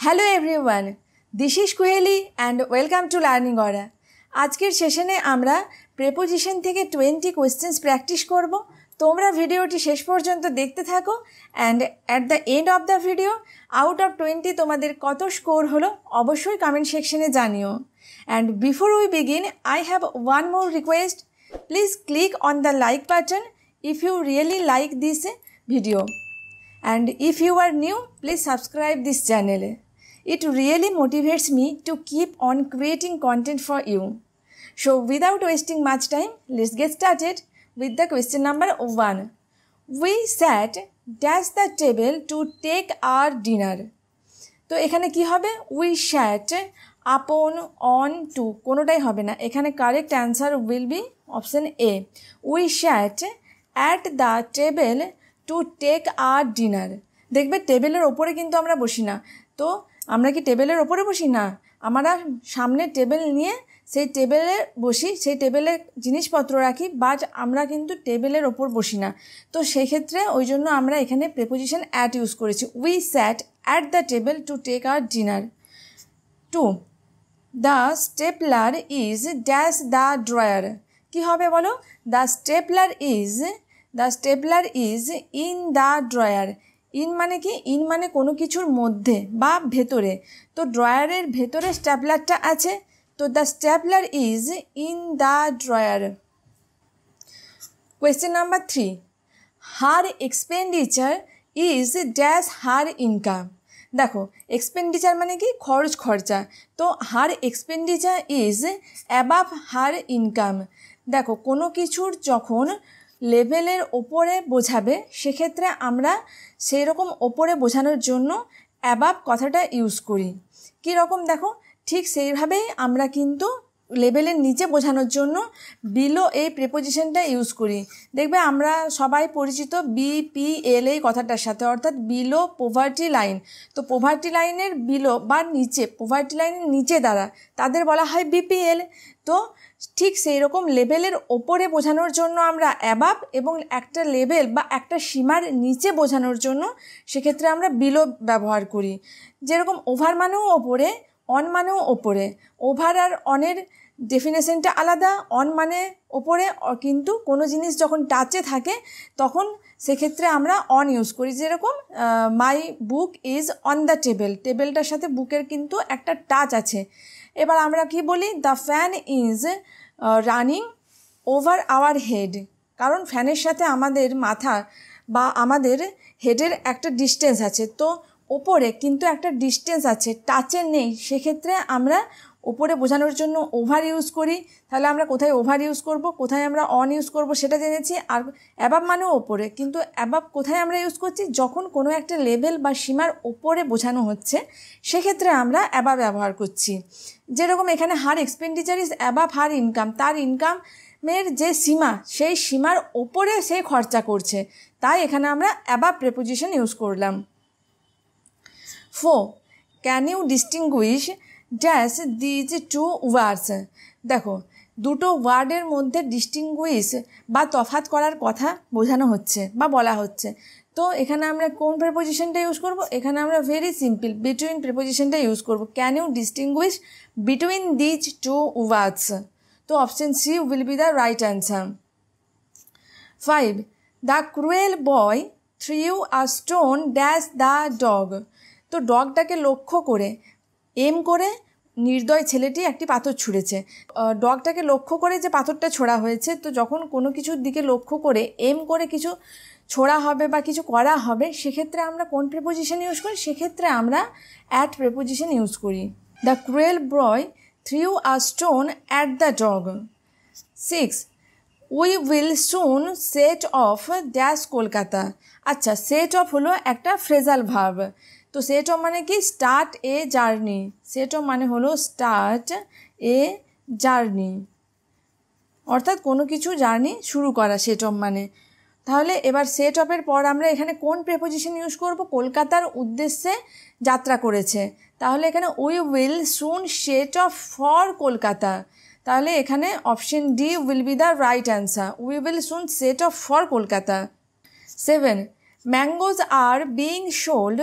Hello everyone, this is Kuheli and welcome to Learning Aura. আজকের সেশনে আমরা preposition থেকে 20 কোশ্চেন্স প্র্যাকটিস করব। তোমরা ভিডিওটি শেষ পর্যন্ত দেখতে থাকো and at the end of the video out of 20 তোমাদের কত স্কোর হলো অবশ্যই কমেন্ট সেকশনে জানিও। And before we begin, I have one more request. Please click on the like button if you really like this video. And if you are new, please subscribe this channel. It really motivates me to keep on creating content for you. So without wasting much time, let's get started with the question number 1. We sat dash the table to take our dinner. So ekhane ki hobe? We sat upon, on, to. Kono tai hobe na. Ekhane correct answer will be option A. We sat at the table to take our dinner. Dekhbe table er opore kintu amra boshi na. To আমরা কি টেবিলের উপরে বসি না, আমরা সামনে table নিয়ে সেই টেবিলে বসি, সেই টেবিলে জিনিসপত্র রাখি, বাট আমরা কিন্তু টেবিলের উপর বসি না। তো সেই ক্ষেত্রে ওই জন্য আমরা এখানে প্রিপোজিশন অ্যাট ইউজ করেছি। We sat at the table to take our dinner. 2 the stapler is dash the drawer. কি হবে বলো? The stapler is in the drawer. In মানে কি? ইন মানে কোনো কিছুর মধ্যে বা ভেতরে। তো ড্রয়ারের ভেতরে স্ট্যাপলারটা আছে, তো the stapler is in the drawer. Question number 3, her expenditure is dash her income. দেখো এক্সপেন্ডিচার মানে কি? খরচ, খরচা। তো her expenditure is above her income. দেখো কোনো কিছুর যখন লেভেলের ওপরে বোঝাবে সেক্ষেত্রে আমরা সেই রকম ওপরে বোঝানোর জন্য অ্যাবাভ কথাটা ইউজ করি। কীরকম? দেখো ঠিক সেইভাবেই আমরা কিন্তু লেভেলের নিচে বোঝানোর জন্য বিলো এই প্রিপোজিশনটা ইউজ করি। দেখবে আমরা সবাই পরিচিত BPL এই কথাটার সাথে, অর্থাৎ বিলো পভার্টি লাইন। তো পভার্টি লাইনের বিলো বা নিচে, পভার্টি লাইনের নিচে দ্বারা তাদের বলা হয় BPL। তো ঠিক সেই রকম লেভেলের ওপরে বোঝানোর জন্য আমরা অ্যাবাভ, এবং একটা লেভেল বা একটা সীমার নিচে বোঝানোর জন্য সেক্ষেত্রে আমরা বিলো ব্যবহার করি। যেরকম ওভার মানেও ওপরে, অন মানেও ওপরে। ওভার আর অনের ডেফিনেশনটা আলাদা। অন মানে ওপরে, কিন্তু কোনো জিনিস যখন টাচে থাকে তখন সেক্ষেত্রে আমরা অন ইউজ করি। যেরকম my book is on the table, টেবিলটার সাথে বুকের কিন্তু একটা টাচ আছে। এবার আমরা কি বলি? The fan is running over our head. কারণ ফ্যানের সাথে আমাদের মাথা বা আমাদের হেডের একটা ডিস্টেন্স আছে। তো ওপরে কিন্তু একটা ডিস্টেন্স আছে, টাচের নেই, সেক্ষেত্রে আমরা ওপরে বোঝানোর জন্য ওভার ইউজ করি। তাহলে আমরা কোথায় ওভার ইউজ করব, কোথায় আমরা অন ইউজ করব সেটা জেনেছি। আর অ্যাবাভ মানেও ওপরে, কিন্তু অ্যাবাভ কোথায় আমরা ইউজ করছি? যখন কোনো একটা লেভেল বা সীমার ওপরে বোঝানো হচ্ছে সেক্ষেত্রে আমরা অ্যাবাভ ব্যবহার করছি। যেরকম এখানে her expenditure is above her income, তার ইনকামের যে সীমা সেই সীমার ওপরে সে খরচা করছে, তাই এখানে আমরা অ্যাবাভ প্রিপোজিশন ইউজ করলাম। 4 can you distinguish dash these two words. দেখো দুটো ওয়ার্ডের মধ্যে ডিস্টিংগুইশ বা তফাৎ করার কথা বোঝানো হচ্ছে বা বলা হচ্ছে। তো এখানে আমরা কোন প্রিপোজিশনটা ইউজ করব? এখানে আমরা ভেরি সিম্পল বিটুইন প্রিপোজিশনটা ইউজ করব। Can you distinguish between these two words. তো option C will be the right answer. 5 the cruel boy threw a stone dash the dog. তো ডগটাকে লক্ষ্য করে, এম করে নির্দয় ছেলেটি একটি পাথর ছুঁড়েছে। ডগটাকে লক্ষ্য করে যে পাথরটা ছোড়া হয়েছে, তো যখন কোনো কিছুর দিকে লক্ষ্য করে এম করে কিছু ছোড়া হবে বা কিছু করা হবে সেক্ষেত্রে আমরা কোন প্রিপোজিশন ইউজ করি? সেক্ষেত্রে আমরা অ্যাট প্রিপোজিশন ইউজ করি। The cruel boy threw a stone at the dog. 6 we will soon set off dash Kolkata. আচ্ছা সেট অফ হলো একটা ফ্রেজাল ভার্ব। তো সেট অফ মানে কি? Start a journey. Set off মানে হলো স্টার্ট এ জার্নি, অর্থাৎ কোনো কিছু জার্নি শুরু করা সেট অফ মানে। তাহলে এবার সেট অফের পর আমরা এখানে কোন প্রিপোজিশন ইউজ করব? কলকাতার উদ্দেশ্যে যাত্রা করেছে, তাহলে এখানে we will soon set off for Kolkata. তাহলে এখানে option D will be the right answer. We will soon set off for Kolkata. 7 mangoes are being sold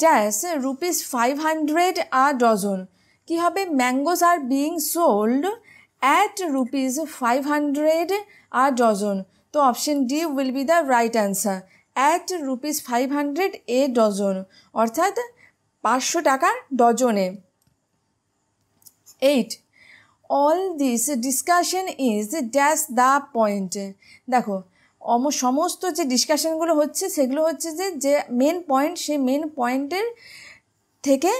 dash rupees 500 a dozen. Ki hobe mangoes are being sold at rupees 500 a dozen. So option D will be the right answer. At rupees 500 a dozen. Orthat 500 taka dojone. 8. All this discussion is dash the point. Dekho. Almost সমস্ত যে discussion গুলো হচ্ছে সেগুলো হচ্ছে যে main point সেই main পয়েন্টের থেকে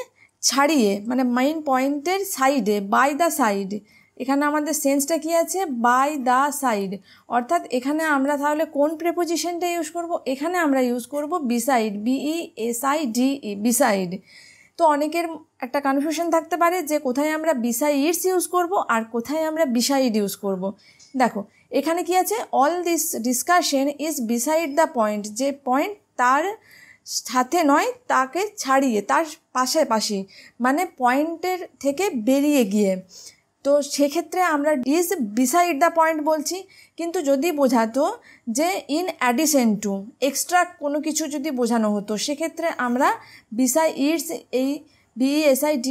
ছাড়িয়ে মানে মেইন পয়েন্টের সাইডে বাই দা সাইড এখানে আমাদের সেন্সটা কি আছে বাই দা সাইড অর্থাৎ এখানে আমরা তাহলে কোন প্রিপজিশনটা ইউজ করব এখানে আমরা ইউজ করব beside B E S I D E beside তো অনেকের একটা কনফিউশন থাকতে পারে যে কোথায় আমরা বিসাইডস ইউজ করব আর কোথায় আমরা বিসাইড ইউজ করব দেখো এখানে কি আছে all this discussion is beside the point যে পয়েন্ট তার সাথে নয় তাকে ছাড়িয়ে তার পাশাপাশি মানে পয়েন্টের থেকে বেরিয়ে গিয়ে তো সেই ক্ষেত্রে আমরা is beside the point বলছি কিন্তু যদি বোঝাতো যে in addition to extra কোনো কিছু যদি বোঝানো হতো সেই ক্ষেত্রে আমরা besides এই besides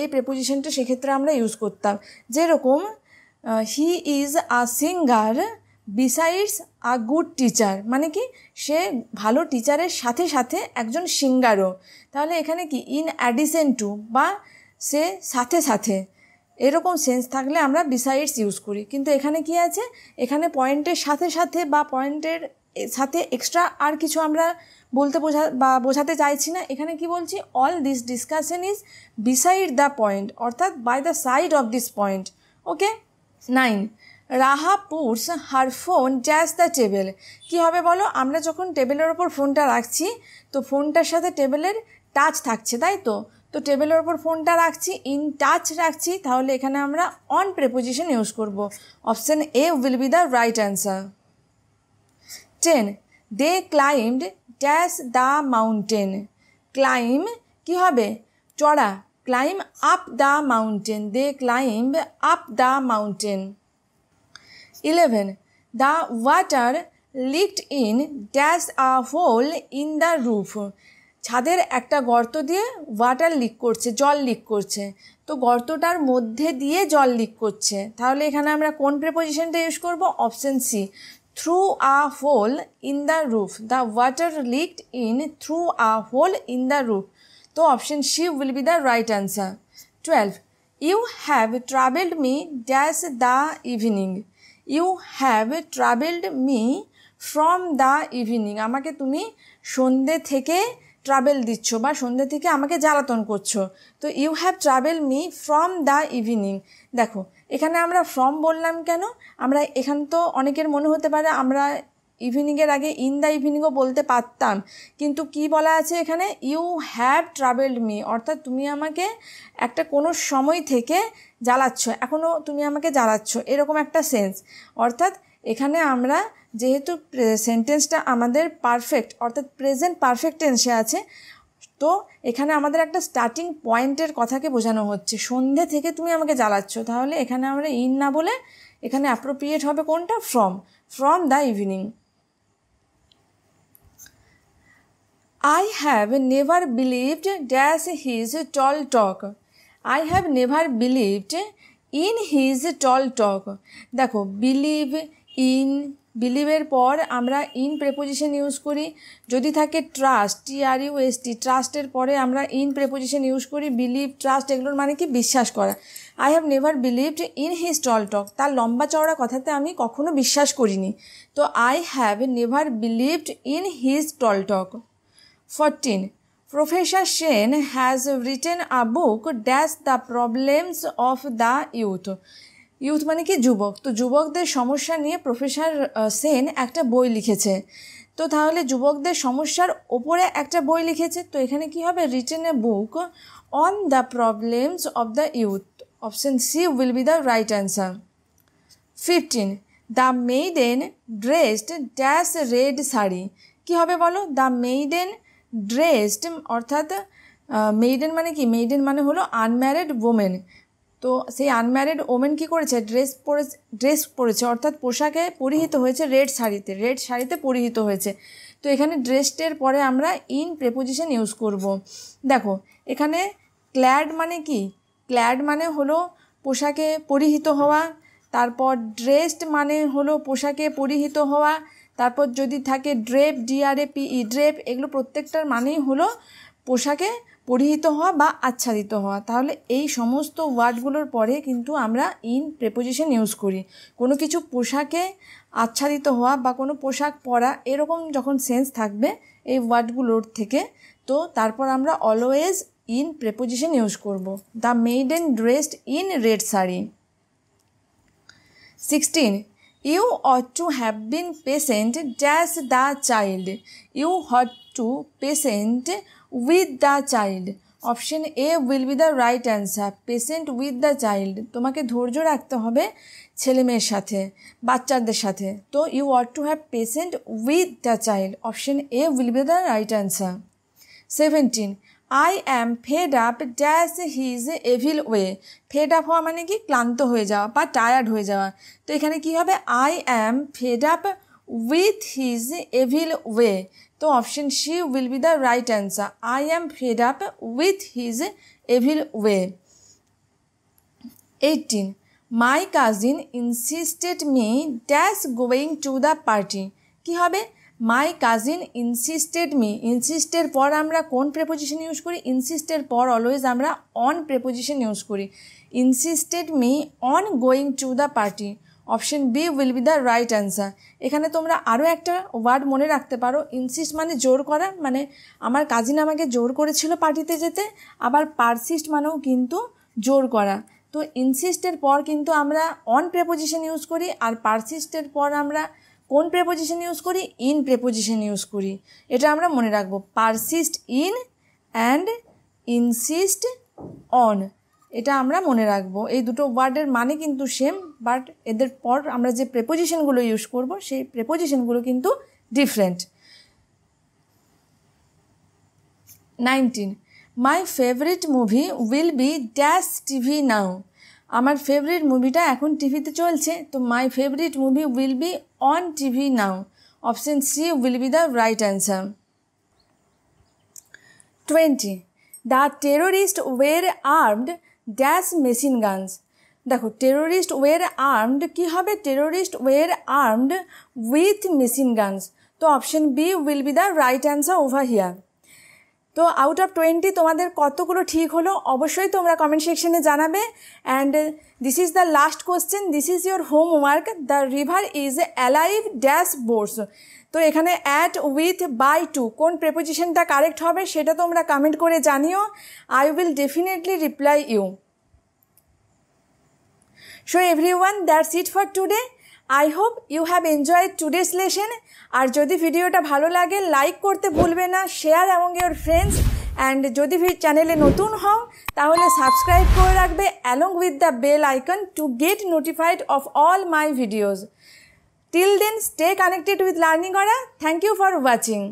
এই prepositionটা সেই ক্ষেত্রে আমরা ইউজ করতাম যেরকম he is a singer besides a good teacher মানে কি সে ভালো টিচারের সাথে সাথে একজন সিঙ্গারও তাহলে এখানে কি in addition to বা সে সাথে সাথে এরকম সেন্স থাকলে আমরা besides ইউজ করি কিন্তু এখানে কি আছে এখানে পয়েন্টের সাথে সাথে বা পয়েন্টের সাথে এক্সট্রা আর কিছু আমরা বলতে বোঝাতে চাইছি না এখানে কি বলছি all this discussion is beside the point অর্থাৎ by the side of this point okay 9 Raha puts her phone just the table কি হবে বলো আমরা যখন টেবিলের উপর ফোনটা রাখছি তো ফোনটার সাথে টেবিলের টাচ থাকছে তাই তো তো টেবিলের উপর ফোনটা রাখছি ইন টাচ রাখছি তাহলে এখানে আমরা অন প্রিপজিশন ইউজ করব option A will be the right answer 10 they climbed dash the mountain climb কি হবে চড়া Climb up the mountain. They climb up the mountain. 11. The water leaked in dash a hole in the roof. ছাদের একটা গর্ত দিয়ে water leak করছে জল leak করছে তো গর্তটার মধ্যে দিয়ে জল লিক করছে তাহলে এখানে আমরা কোন প্রিপজিশনটা ইউজ করব option C through a hole in the roof. The water leaked in through a hole in the roof. So option C will be the right answer. 12. You have troubled me dash the evening. You have troubled me from the evening. আমাকে তুমি সন্ধ্যে থেকে trouble দিচ্ছ বা সন্ধ্যে থেকে আমাকে জ্বালাতন করছো তো you have troubled me from the evening. দেখো এখানে আমরা from বললাম কেন আমরা এখান তো অনেকের মনে হতে পারে আমরা Evening এর আগে in the evening ও বলতে পারতাম কিন্তু কি বলা আছে এখানে you have troubled me অর্থাৎ তুমি আমাকে একটা কোন সময় থেকে জ্বালাচ্ছ এখনো তুমি আমাকে জ্বালাচ্ছ এরকম একটা সেন্স অর্থাৎ এখানে আমরা যেহেতু সেন্টেন্সটা আমাদের পারফেক্ট অর্থাৎ প্রেজেন্ট পারফেক্ট টেন্সে আছে তো এখানে আমাদের একটা স্টার্টিং পয়েন্টের কথাকে বোঝানো হচ্ছে সন্ধ্যে থেকে তুমি আমাকে জ্বালাচ্ছ তাহলে এখানে আমরা in না বলে এখানে appropriate হবে কোনটা from the evening I have never believed dash his tall talk. I have never believed in his tall talk. দেখো believe এর পর আমরা in preposition ইউজ করি যদি থাকে trust T R U S T trust এর পরে আমরা in preposition ইউজ করি believe trust এগুলোর মানে কি বিশ্বাস করা I have never believed in his tall talk. তার লম্বা চওড়া কথাতে আমি কখনো বিশ্বাস করিনি তো I have never believed in his tall talk. 14. Professor Sen has written a book dash the problems of the youth. Youth মানে কি যুবক তো যুবকদের সমস্যা নিয়ে প্রফেসর সেন একটা বই লিখেছে তো তাহলে যুবকদের সমস্যার উপরে একটা বই লিখেছে তো এখানে কি হবে written a book on the problems of the youth. Option C will be the right answer. 15. The maiden dressed dash red sari. কি হবে বলো the maiden dressed অর্থাৎ মেইডেন মানে কি মেইডেন মানে হলো আনম্যারিড ওমেন তো সেই আনম্যারিড ওমেন কি করেছে ড্রেস পরেছে অর্থাৎ পোশাকে পরিহিত হয়েছে রেড শাড়িতে পরিহিত হয়েছে। তো এখানে ড্রেসটের পরে আমরা ইন প্রেপোজিশন ইউজ করব। দেখো এখানে ক্ল্যাড মানে কি? ক্ল্যাড মানে হলো পোশাকে পরিহিত হওয়া, তারপর ড্রেসড মানে হলো পোশাকে পরিহিত হওয়া, তারপর যদি থাকে ড্রেপ DRAPE ড্রেপ, এগুলো প্রত্যেকটার মানেই হলো পোশাকে পরিহিত হওয়া বা আচ্ছাদিত হওয়া। তাহলে এই সমস্ত ওয়ার্ডগুলোর পরে কিন্তু আমরা ইন প্রেপোজিশন ইউজ করি। কোনো কিছু পোশাকে আচ্ছাদিত হওয়া বা কোনো পোশাক পরা এরকম যখন সেন্স থাকবে এই ওয়ার্ডগুলোর থেকে, তো তারপর আমরা অলওয়েজ ইন প্রেপোজিশন ইউজ করব। The maiden dressed in red sari. 16 You ought to have been patient dash the child. You ought to patient with the child. Option A will be the right answer. Patient with the child. তোমাকে ধৈর্য রাখতে হবে ছেলেমেয়ের সাথে, বাচ্চাদের সাথে। তো you ought to have patient with the child. Option A will be the right answer. 17 I am fed up dash his evil way. Fed up হওয়া মানে কি? ক্লান্ত হয়ে যাওয়া বা টায়ার্ড হয়ে যাওয়া। তো এখানে কি হবে? I am fed up with his evil way. তো option C will be the right answer. I am fed up with his evil way. 18 My cousin insisted me dash going to the party. কি হবে? My cousin insisted me. ইনসিস্টের পর আমরা কোন preposition use করি? ইনসিস্টের পর always আমরা on preposition use করি। Insisted me on going to the party. Option B will be the right answer. এখানে তোমরা আরও একটা ওয়ার্ড মনে রাখতে পারো, ইনসিস্ট মানে জোর করা, মানে আমার কাজিন আমাকে জোর করেছিল পার্টিতে যেতে। আবার পারসিস্ট মানেও কিন্তু জোর করা। তো ইনসিস্টের পর কিন্তু আমরা অন প্রেপোজিশন ইউজ করি, আর পারসিস্টের পর আমরা কোন প্রেপোজিশন ইউজ করি? ইন প্রেপোজিশন ইউজ করি। এটা আমরা মনে রাখবো। Persist in and insist on, এটা আমরা মনে রাখবো। এই দুটো ওয়ার্ডের মানে কিন্তু সেম, বাট এদের পর আমরা যে প্রেপোজিশনগুলো ইউজ করব সেই প্রেপোজিশনগুলো কিন্তু different. 19 my favourite movie will be dash TV now. আমার ফেভারিট মুভিটা এখন টিভিতে চলছে। তো my favourite movie will be on TV now. Option C will be the right answer. 20 the terrorist were armed dash machine guns. দেখো terrorist were armed কী হবে? Terrorist were armed with machine guns. তো option B will be the right answer over here. তো out of 20 তোমাদের কতগুলো ঠিক হলো অবশ্যই তোমরা কমেন্ট সেকশনে জানাবে। And this is the last question, this is your homework. The river is alive dash boards. তো এখানে অ্যাট, উইথ, বাই, টু কোন প্রেপোজিশনটা কারেক্ট হবে সেটা তোমরা কমেন্ট করে জানিও। I will definitely reply you. So everyone, that's it for today. I hope you have enjoyed today's lesson. আর যদি ভিডিওটা ভালো লাগে লাইক করতে ভুলবে না, শেয়ার এবং ইয়োর ফ্রেন্ডস। অ্যান্ড যদি চ্যানেলে নতুন হও তাহলে সাবস্ক্রাইব করে রাখবে along with the bell icon to get notified of all my videos. Till then stay connected with learning aura. Thank you for watching.